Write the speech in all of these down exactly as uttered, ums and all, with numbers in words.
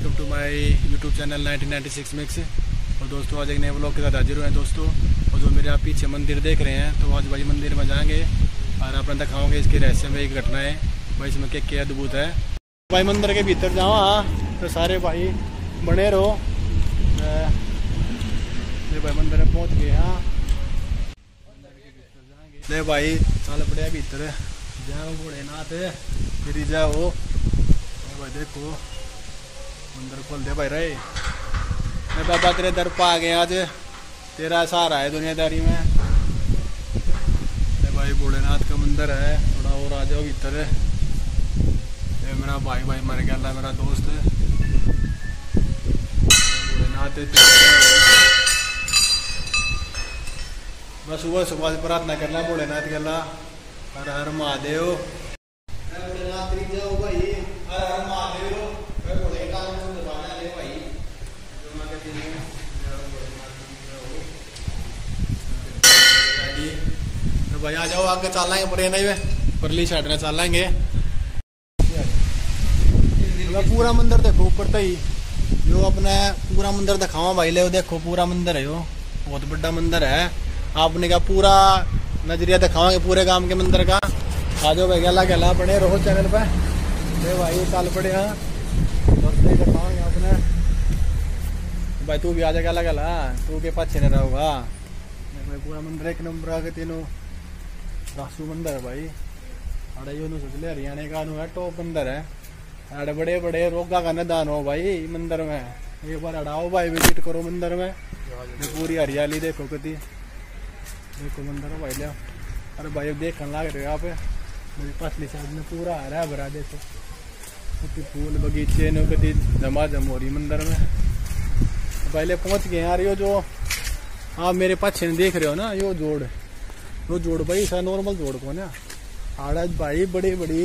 Welcome to my YouTube channel nineteen ninety six mix. और दोस्तों आज एक नए ब्लॉग के साथ हाजिर हुए हैं दोस्तों। और जो मेरे आप पीछे मंदिर देख रहे हैं तो आज भाई मंदिर में जाएंगे और आप दिखाओगे इसके रहस्य में एक घटना है भाई, इसमें क्या क्या अद्भुत है। भाई मंदिर के भीतर जाओ हाँ तो सारे भाई बने रहो। भाई मंदिर में पहुँच गए हाँ, ले भाई साल बढ़िया भीतर जाओ भोलेनाथ फिर जाओ। भाई देखो मंदिर खोल दे भाई रे, मैं बाबा तेरे दर पर आ गए, आज तेरा सहारा है दुनियादारी में। भाई भोलेनाथ का मंदिर है, थोड़ा और आ जाओ भीतर। मेरा भाई भाई मर गया अल्लाह मेरा दोस्त भोलेनाथ। बस सुबह सुबह से प्रार्थना करना भोलेनाथ के अल्लाह, हर हर महादेव। भाई आ जाओ आगे चल लेंगे, पर नहीं परली साइड में चल लेंगे। पूरा मंदिर देखो ऊपर तई जो अपने पूरा मंदिर दिखावा भाई, ले देखो पूरा मंदिर है, वो बहुत बड़ा मंदिर है। आपने का पूरा नजरिया दिखावांगे पूरे गांव के मंदिर का। आ जाओ भाई गला गला बने रहो चैनल पे। ले भाई चल पड़े हाँ दिखावांगे आपने। भाई तू भी आ जा गला गला, तू के पास नहीं रहोगा। भाई पूरा मंदिर एक नंबर आगे तीनों रासू मंदिर है भाई। अरे यो सोच ले हरियाणा का नु है टॉप मंदिर है। अरे बड़े बड़े रोगा का निदान हो भाई मंदिर में, एक बार अड़ाओ भाई विजिट करो मंदिर में। पूरी हरियाली देखो कती, देखो मंदिर भाई ले। अरे भाई देखने लग रहे हो आप, मेरे पास निशान में पूरा हरा भरा देखो कती, फूल बगीचे नो कती जमा जम हो रही मंदिर में। भाई ले पहुँच गए यार, यो जो आप मेरे पास देख रहे हो ना यो जोड़ वो जोड़ भाई सा नॉर्मल जोड़ को ना आड़ा भाई बड़ी बड़ी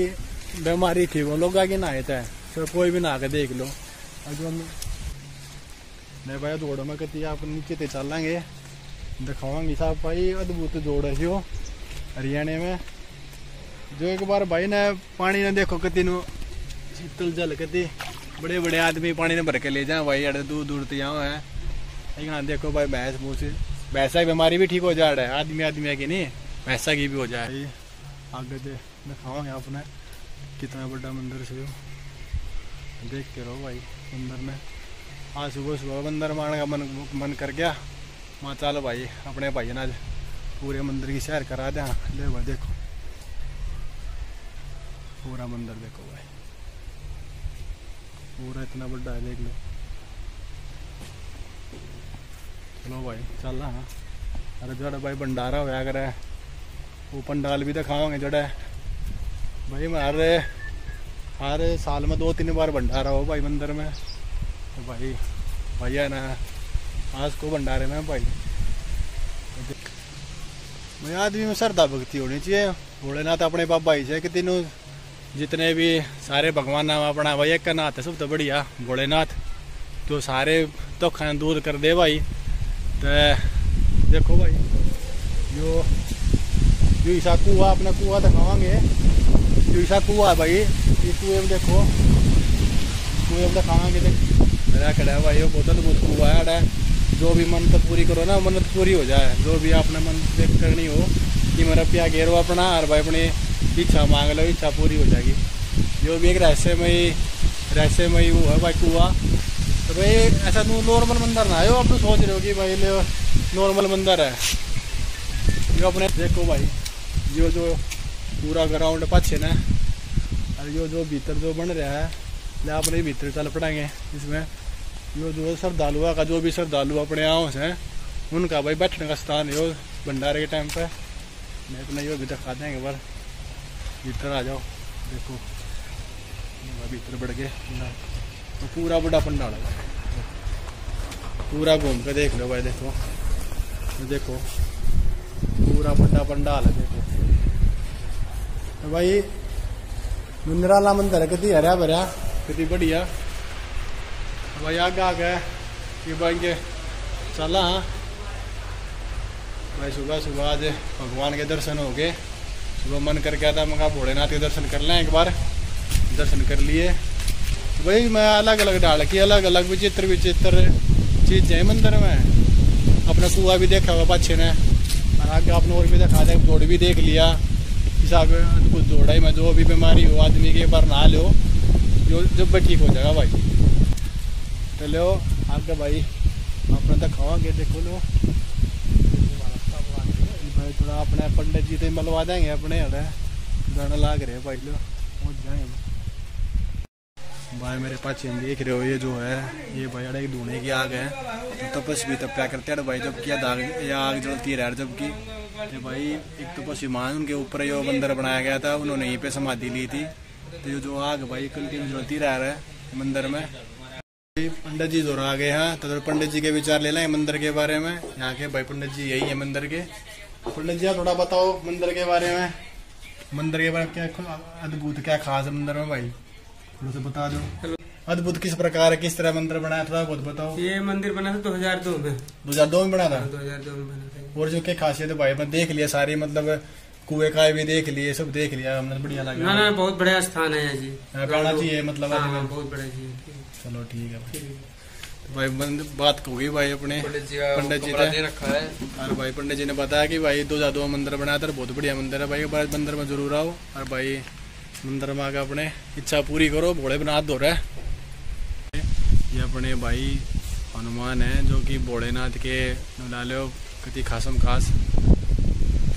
बीमारी थी वो लोग आगे नहाए थे, तो कोई भी नहा के देख लो। जो हम नहीं भाई जोड़ में कहती आप नीचे ते चल लेंगे, दिखावांगे साहब भाई अद्भुत जोड़ है वो हरियाणा में। जो एक बार भाई ने पानी ने देखो कती नो शीतल जल कती, बड़े बड़े आदमी पानी ने भर के ले जाए भाई, अड़े दूर दूर ते यहाँ है। लेकिन हाँ देखो भाई भैंस भूसे भैंसा की बीमारी भी ठीक हो जा रहा है, आदमी आदमी की नहीं भैंसा की भी हो जाए। आगे दे दिखाओगे आपने कितना बड़ा मंदिर से देख के रहो भाई मंदिर में। आज सुबह सुबह मंदिर में आने का मन मन कर गया, वहाँ चलो भाई अपने भाई ने आज पूरे मंदिर की सैर करा दें। ले भाई देखो पूरा मंदिर देखो भाई, पूरा इतना बड़ा है देख लो। चलो भाई चल रहा हाँ। अरे जड़ा भाई भंडारा होया कर वो पंडाल भी दिखाओगे जड़ा भाई, हर हर साल में दो तीन बार भंडारा हो भाई मंदिर में। तो भाई भैया ना आज को भंडारे में भाई भाई आदमी में श्रद्धा भक्ति होनी चाहिए। भोलेनाथ अपने बाबा ही से कि तीनों जितने भी सारे भगवान नाम अपना भाई एक का नाथ है सब तो बढ़िया भोलेनाथ, तो सारे तो खान दूर कर दे भाई। तो देखो भाई जो जो ईसा कुआ अपना कुआ दिखावांगे, जो ईसा कुआ है भाई ये कुएं में देखो कुएं में दिखावांगे। मेरा खड़ा भाई वो बहुत अद्भुत कुआ है, अड़ा जो भी मन्नत पूरी करो ना मन्नत पूरी हो जाए, जो भी आपने मन्नत करनी हो कि मेरा प्या घेरो अपना और भाई अपनी इच्छा मांग लो इच्छा पूरी हो जाएगी। जो भी एक रहस्यमयी रहस्यमयी वो है भाई कुआ। तो भाई ऐसा नॉर्मल मंदिर ना है, आप तो सोच रहे हो कि भाई ले नॉर्मल मंदिर है जो अपने। देखो भाई यो जो पूरा ग्राउंड पाछे ना, और यो जो भीतर जो बन रहा है ले अपने भीतर चल पड़ेंगे। इसमें यो जो श्रद्धालुआ का जो भी श्रद्धालु अपने आओ हैं उनका भाई बैठने का स्थान यो भंडारे के टाइम पे मैं अपने यो भी दिखा देंगे। बार भीतर आ जाओ देखो भीतर बढ़ के तो पूरा बड़ा पंडाल है, पूरा घूम के देख लो भाई। देखो देखो पूरा बड़ा पंडाल है देखो। तो भाई मुंदराला मंदिर है कितनी हरा भरा कितनी बढ़िया। तो भाई आगे आगे ये भाई के चला हाँ भाई सुबह सुबह आज भगवान के दर्शन हो गए। सुबह मन करके आता मैं कहा भोलेनाथ के दर्शन कर लें, एक बार दर्शन कर लिए। वही मैं अलग अलग डाल के अलग अलग विचित्र विचित्र चीजें मंदिर में। अपना कुआ भी देखा हुआ बच्चे ने, हालांकि आपने और भी देखा था, जोड़ भी देख लिया हिसाब कुछ जोड़ा ही में जो भी बीमारी हो आदमी की बार नहा लो, जो जब भी ठीक हो जाएगा भाई। चलो आगे भाई अपने दिखाओगे, देखो लो भाई थोड़ा अपने पंडित जी से मिलवा देंगे, अपने गाना लाग रहे भाई लो पहुँच जाएंगे। भाई मेरे पास देख रहे हो ये जो है ये भाई अड़े धूने की आग है, तो तपस भी तपया करते हैं भाई जब क्या दाग या आग जलती रह, जबकि ये भाई एक तपस्वी मान उनके ऊपर ये मंदिर बनाया गया था, उन्होंने यहीं पे समाधि ली थी। तो ये जो आग भाई कंटिन्यू जलती रह रहा है मंदिर में। पंडित जी जोर आ गए हैं तो, तो पंडित जी के विचार ले लें मंदिर के बारे में। यहाँ के भाई पंडित जी यही है मंदिर के। पंडित जी थोड़ा बताओ मंदिर के बारे में, मंदिर के बारे में क्या अद्भुत क्या खास है मंदिर में भाई, थोड़ा सा बता दो। अद्भुत किस प्रकार किस तरह मंदिर बनाया थोड़ा बहुत बताओ। ये मंदिर बना था दो हज़ार दो में। दो हज़ार दो में बना था। दो हज़ार दो में बना था। और जो क्या खासियत है भाई, मैं देख लिया सारी, मतलब कुएं का भी देख लिए, सब देख लिया हमने, बढ़िया लगा। ना ना बहुत बढ़िया स्थान है जी, कहना चाहिए मतलब बहुत बढ़िया जी। चलो ठीक है भाई, भाई बात होगी भाई अपने पंडित जी ने रखा है, और भाई पंडित जी ने बताया कि भाई दो हजार दो में मंदिर बनाया था, बहुत बढ़िया मंदिर है भाई, मंदिर में जरूर आओ और भाई मंदिर में आकर अपने इच्छा पूरी करो। भोलेनाथ हो रहा है ये अपने भाई हनुमान हैं जो कि भोलेनाथ के नाले कति खासम खास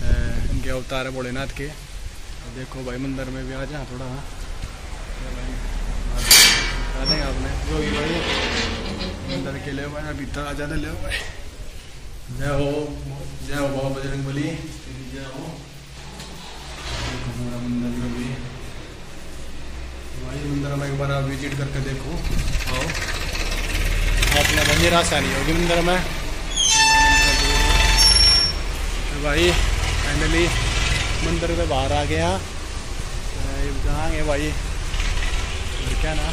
इनके अवतार है भोलेनाथ के। देखो भाई मंदिर में भी आ जाए थोड़ा भाई आपने जो भी भाई मंदिर के लिए भाई अभी आ जाते ले भाई। जय हो जय हो बाबा बजरंग बली, जय हो। पूरा मंदिर में भी भाई मंदिर में एक बार आप विजिट करके देखो, आओ आपने भाई निराशा नहीं होगी मंदिर में। तो भाई फाइनली मंदिर में बाहर आ गया, कहाँ गए भाई क्या ना।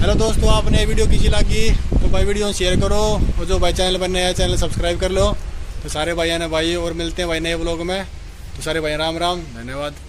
हेलो दोस्तों, आपने वीडियो किसी लगी तो भाई वीडियो शेयर करो, और जो भाई चैनल पर नया है चैनल सब्सक्राइब कर लो। तो सारे भाइयों ने भाई, और मिलते हैं भाई नए ब्लॉग में। तो सारे भाई राम राम, धन्यवाद।